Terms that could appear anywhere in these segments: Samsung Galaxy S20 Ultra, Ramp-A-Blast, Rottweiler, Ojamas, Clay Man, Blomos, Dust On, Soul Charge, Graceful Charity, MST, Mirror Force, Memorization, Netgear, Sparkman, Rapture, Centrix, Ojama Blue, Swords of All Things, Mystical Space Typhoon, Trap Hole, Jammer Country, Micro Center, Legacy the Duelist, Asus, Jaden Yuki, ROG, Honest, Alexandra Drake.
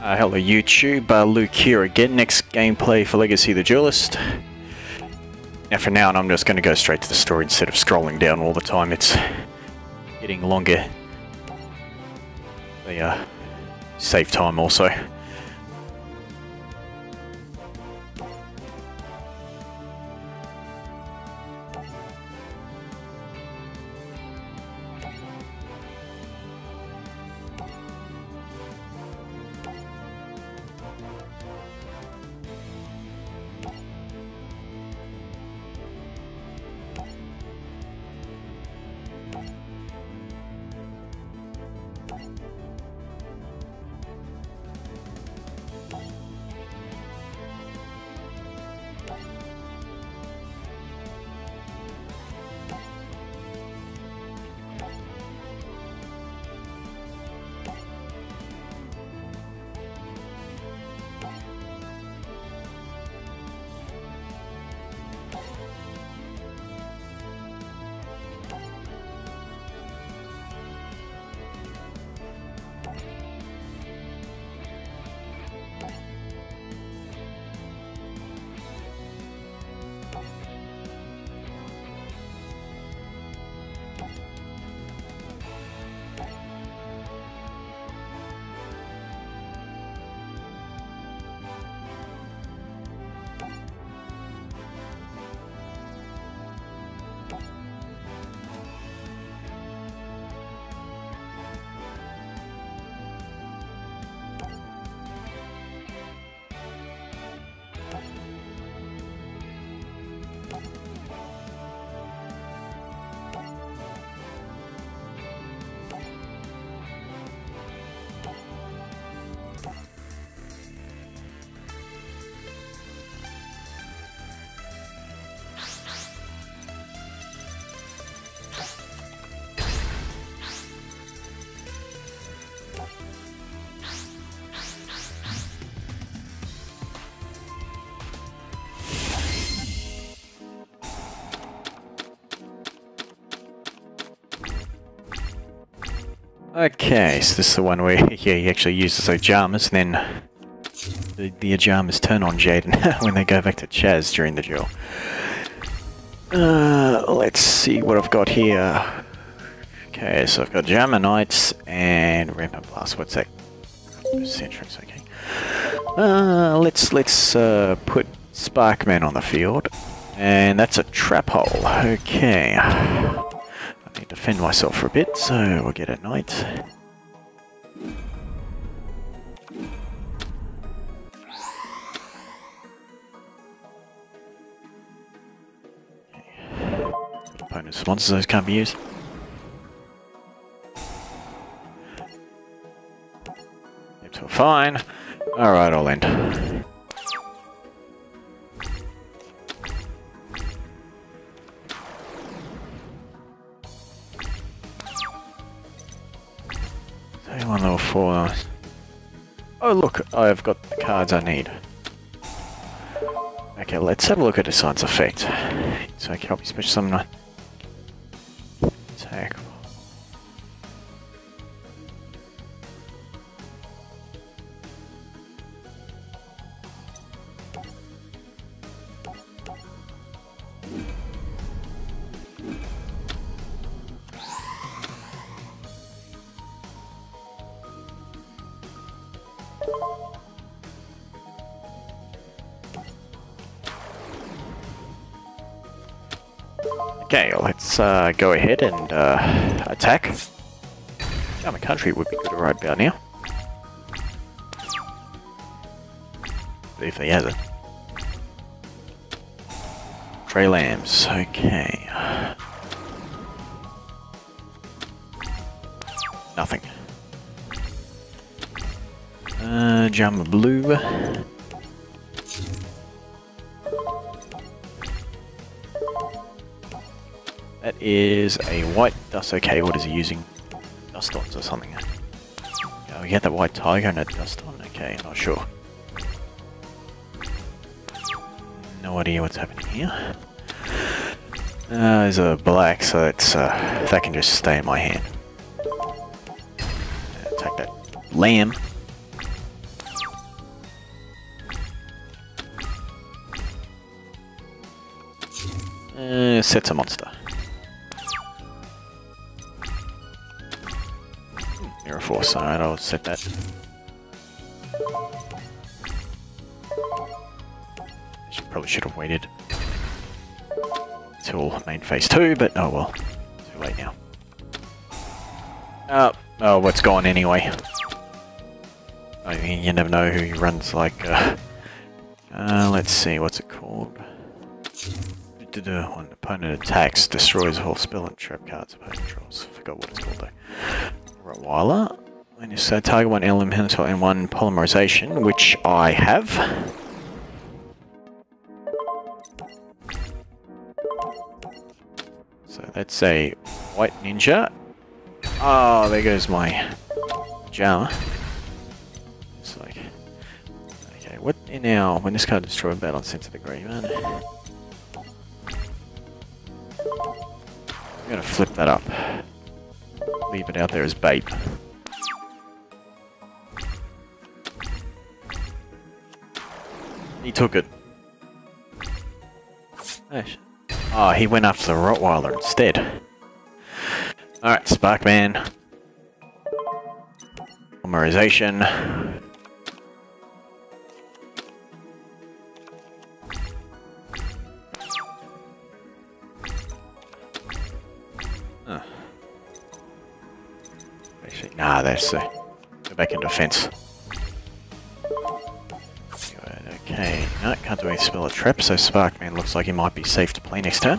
Hello YouTube, Luke here again, next gameplay for Legacy the Duelist. Now for now, and I'm just going to go straight to the story instead of scrolling down all the time, it's getting longer. They save time also. Okay, so this is the one where he actually uses Ojamas, and then the Ojamas turn on Jaden when they go back to Chazz during the duel. Let's see what I've got here. Okay, so I've got Jama Knights and Ramp-A-Blast. What's that? Centrix, okay. Let's put Sparkman on the field, and that's a Trap Hole. Okay. Defend myself for a bit, so we'll get a knight. Okay. Opponent's sponsors, those can't be used. It's all fine. Alright, I'll end. Oh look, I've got the cards I need. Okay, let's have a look at the science effect. So I can help you special summon. Attack. Okay, let's go ahead and attack. Jammer Country would be good right about now. If he has it. Trey Lambs, okay. Nothing. Jama Blue. That is a white dust. Okay, what is he using? Dust ons or something. Oh, he had that white tiger and a dust on. Okay, not sure. No idea what's happening here. There's a black, so it's, that can just stay in my hand. Attack that lamb. Sets a monster. Mirror Force, alright, I'll set that. Probably should have waited till main phase 2, but oh well. Too late now. Oh, what's gone anyway? I mean, you never know who runs like, let's see, what's it called? When opponent attacks, destroys all spell and trap cards opponent controls. Forgot what it's called though. Rottweiler. When you say target one LM Hinotel and one Polymerization, which I have. So that's a white ninja. Oh, there goes my Jama. It's like, okay, what in our, when this card destroys battle sense of agreement. I'm gonna flip that up. Leave it out there as bait. He took it. Oh, he went after the Rottweiler instead. Alright, Sparkman. Memorization. Huh. Actually, nah, that's go back into fence. Okay, no, can't do any spell or trap, so Sparkman looks like he might be safe to play next turn.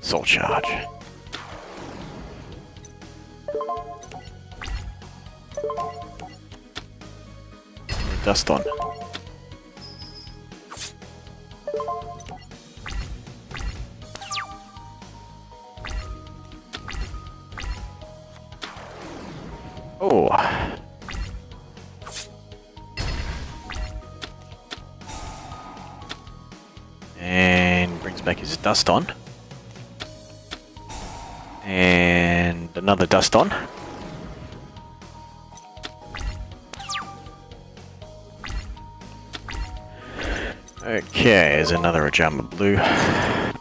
Soul Charge. Dust On. Oh. And brings back his Dust On. And another Dust On. Okay, there's another Ojama Blue. Get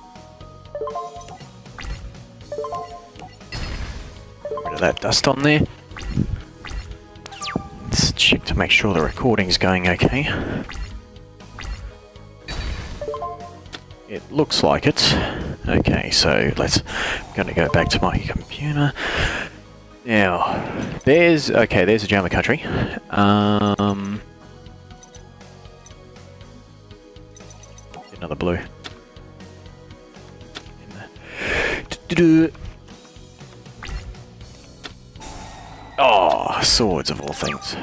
rid of that Dust On there. Let's check to make sure the recording's going okay. It looks like it. Okay, so let's, I'm gonna go back to my computer. Now, there's, okay, there's a Jammer Country. Another blue. Oh, Swords of All Things.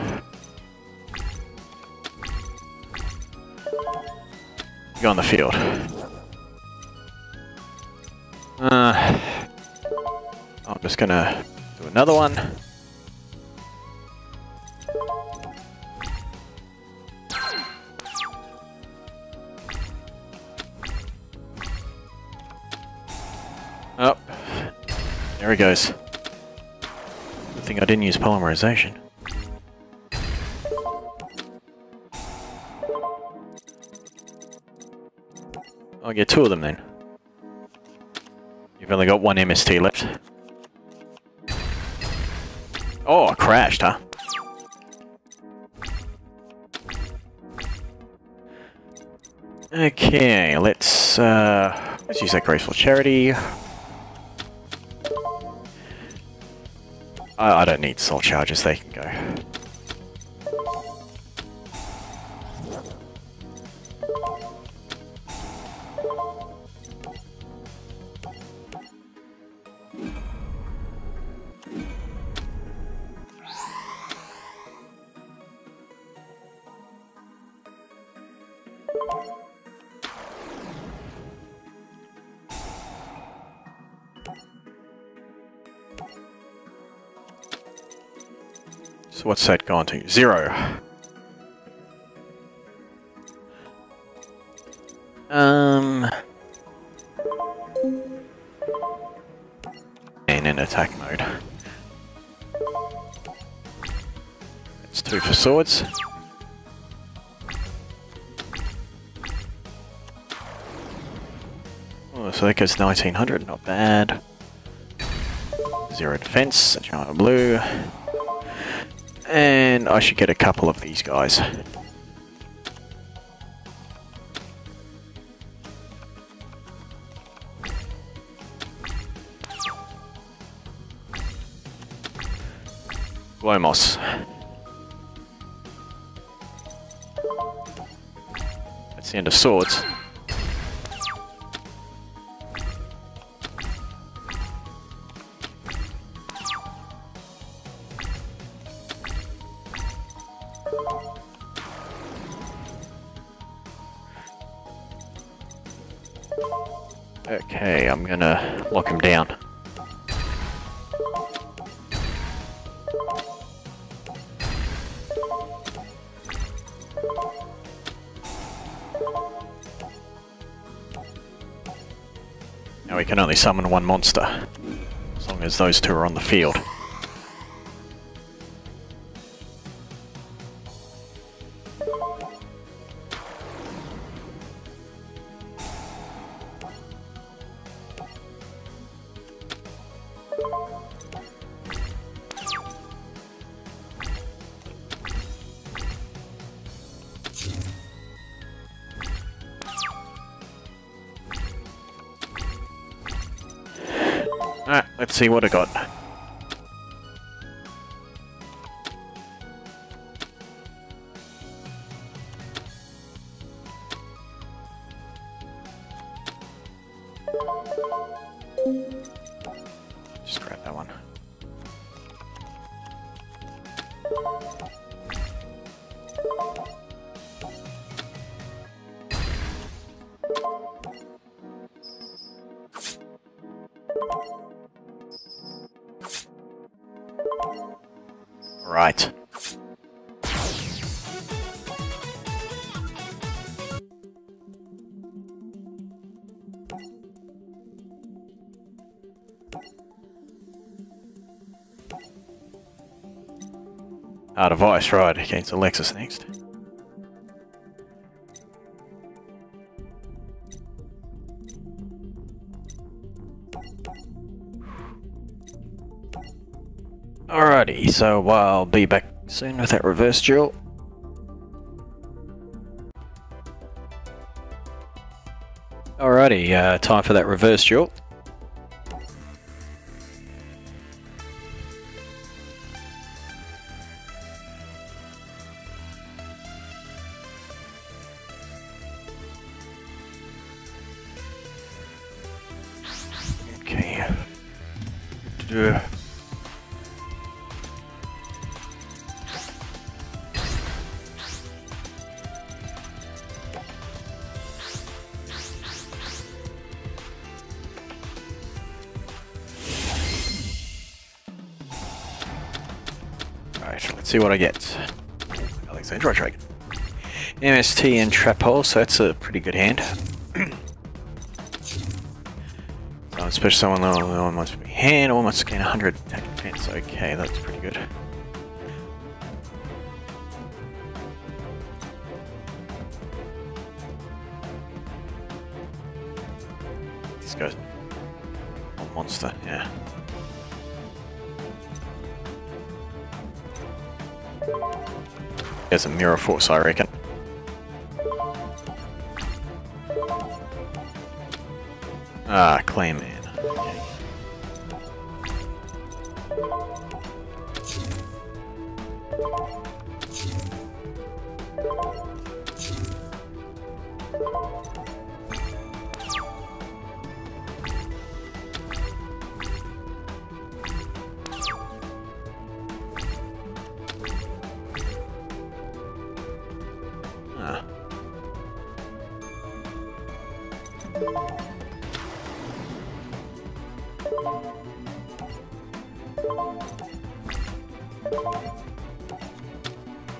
Go on the field. I'm just gonna do another one. Oh, there he goes. Good thing I didn't use Polymerization. I'll get two of them then. You've only got one MST left. Oh, I crashed, huh? Okay, let's use that Graceful Charity. I don't need Soul Charges, they can go. So what's that gone to? Zero. And in attack mode. 3 for Swords. Oh, so that goes 1900, not bad. 0 defense, Jama Blue. And I should get a couple of these guys. Blomos. That's the end of Swords. Okay, I'm gonna lock him down. Now we can only summon one monster, as long as those two are on the field. Alright, let's see what I got. Just grab that one. Right. Heart of Ice, right, against Alexis next. Alrighty, so I'll be back soon with that reverse duel. Alrighty, time for that reverse duel. Okay. Let's see what I get. Alexandra Drake. MST and Trap Hole, so that's a pretty good hand. So especially someone low on my hand, almost gain 100 attack defense. Okay, that's pretty good. This guy's a monster, yeah. There's a Mirror Force, I reckon. Ah, Clay Man. Okay.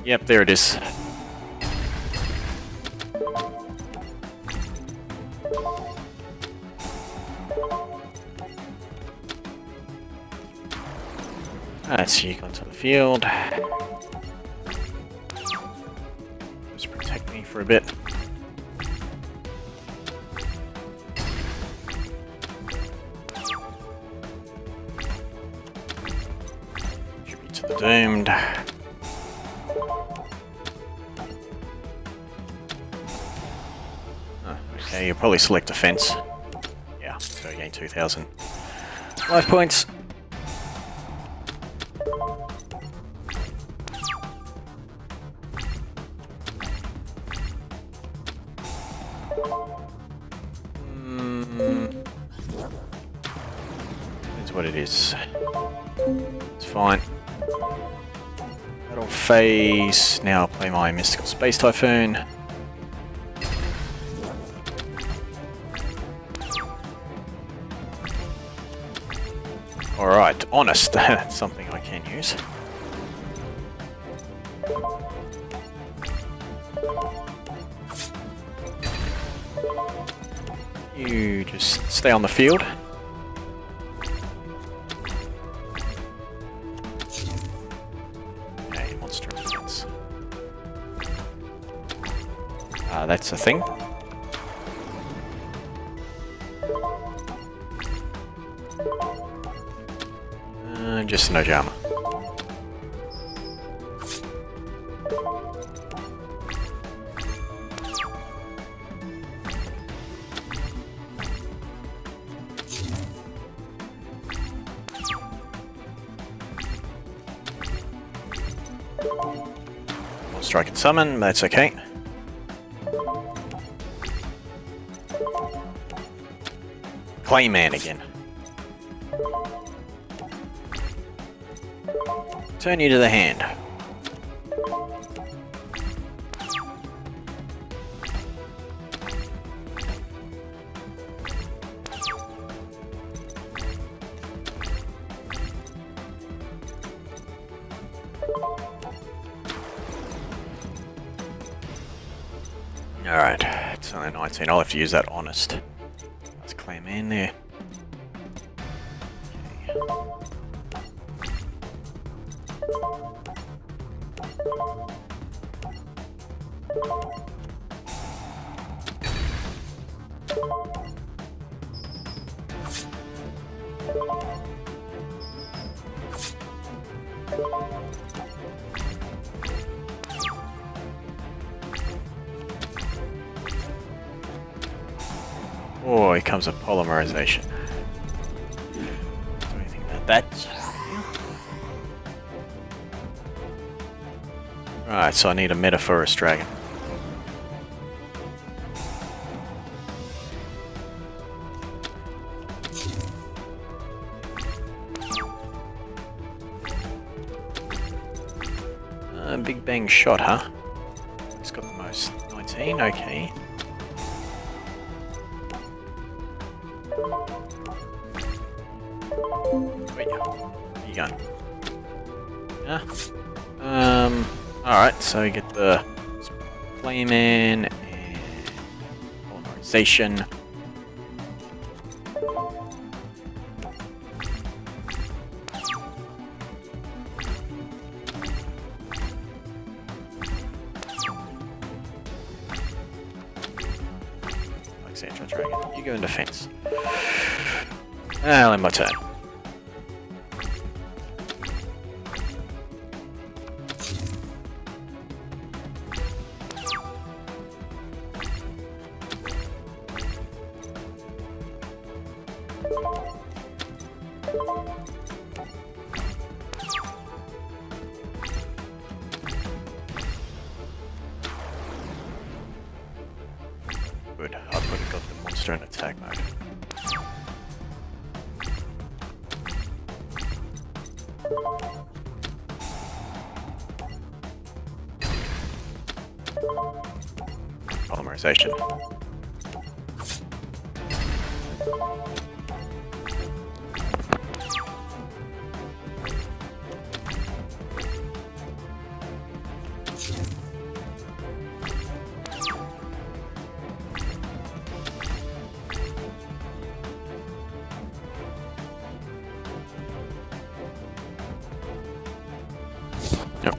Yep, there it is. Let's see, you go to the field. for a bit. Should be to the doomed. Oh, okay, you'll probably select defense. Yeah, so you gain 2,000 life points. Phase. Now I'll play my Mystical Space Typhoon. Alright, Honest. That's something I can use. You just stay on the field. That's a thing. Just an Ojama. One strike and summon, that's okay. Clay Man again. Turn you to the hand. Alright, it's only 19. I'll have to use that Honest. In there. Okay. Oh, here comes a polymerization. What do you think about that? Alright, so I need a Metaphorus Dragon. Big bang shot, huh? It's got the most 19, okay. Alright, so get the Clay Man and Memorization. Alexandra Drake, you go in defense. I'll end my turn.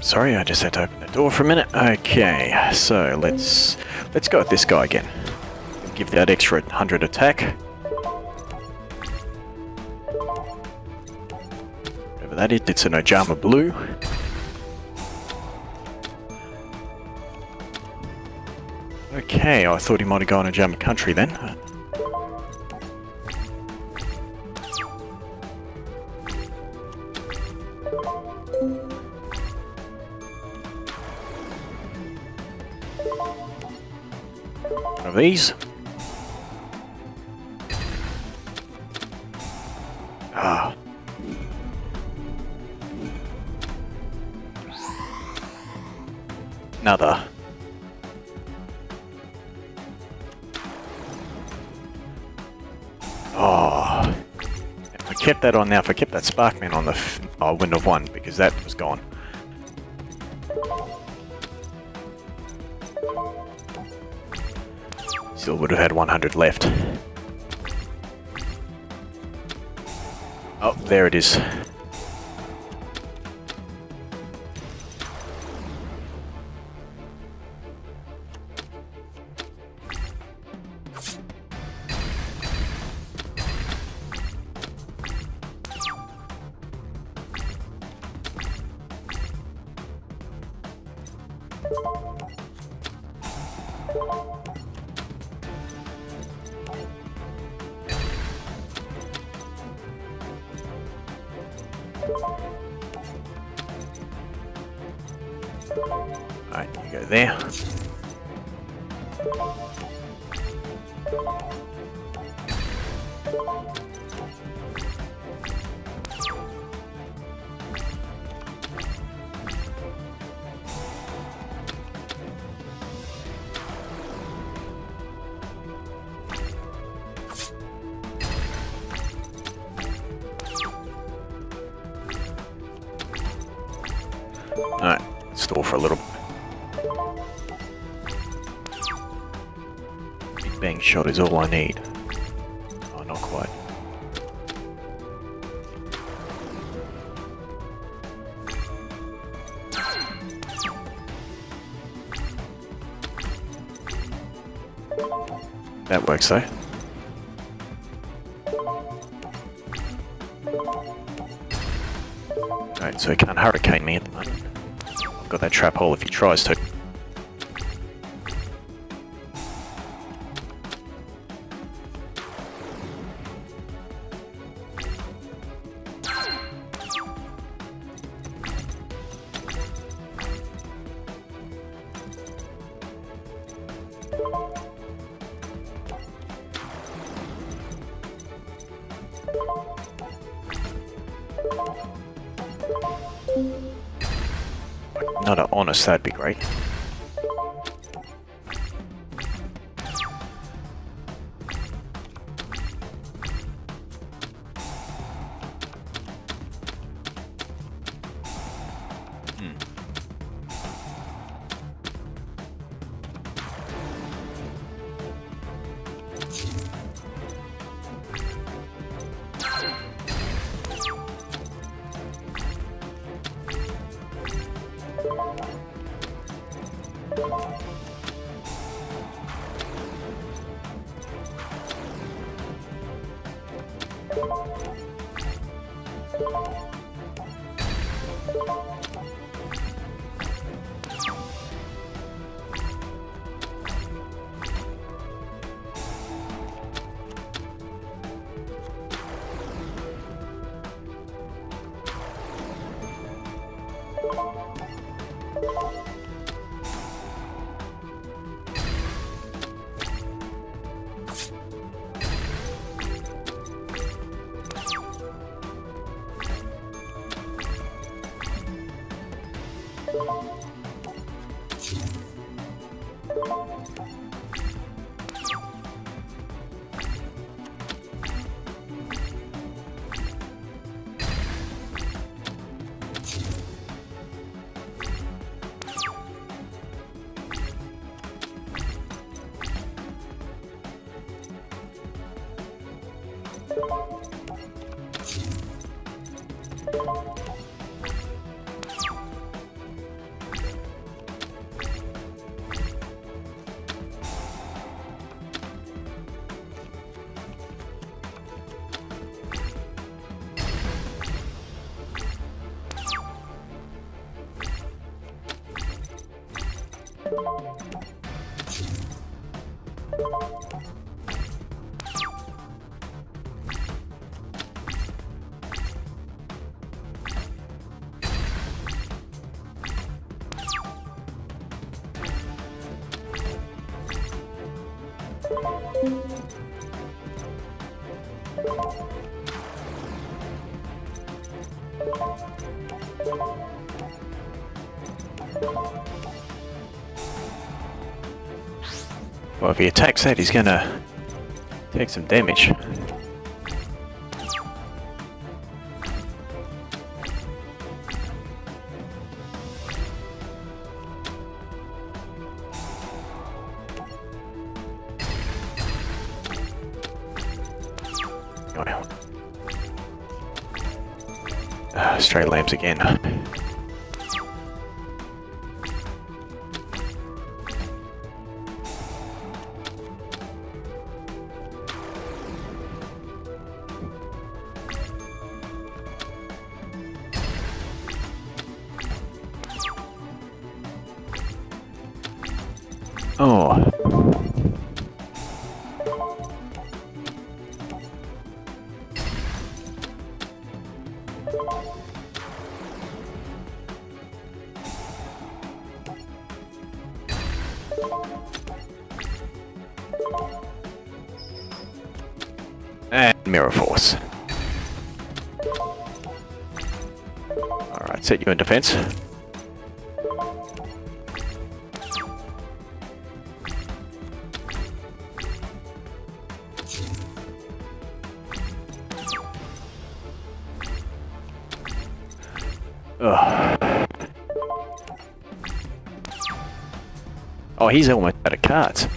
Sorry, I just had to open the door for a minute. Okay, so let's Let's go with this guy again. Give that extra 100 attack. Whatever that is, it's an Ojama Blue. Okay, I thought he might have gone to Jammer Country then. One of these. Ah. Another. Kept that on now. If I kept that Sparkman on, I wouldn't have won because that was gone. Still would have had 100 left. Oh, there it is. Alright, you go there. Alright, stall for a little bit. Big bang shot is all I need. Oh, not quite. That works though. Alright, so he can't hurricane me at the moment. Got that trap hole if he tries to. Another Honest, that'd be great. Well, if he attacks that, he's gonna take some damage. Stray lamps again. Oh. And Mirror Force. Alright, set you in defense. Ugh. Oh, he's almost out of cards.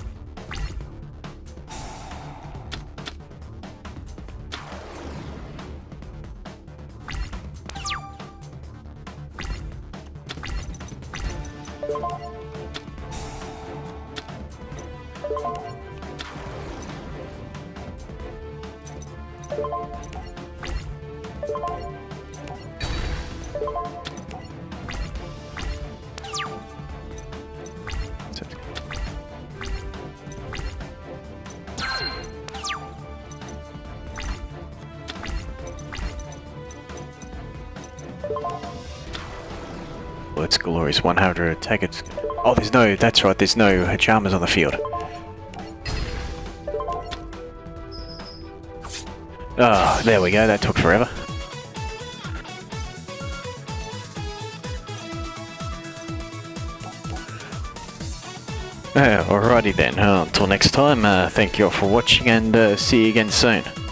Well, it's glorious. 100 attack. It's... Oh, there's no... That's right, there's no Ojamas on the field. Oh, there we go. That took forever. Alrighty then. Until next time, thank you all for watching and see you again soon.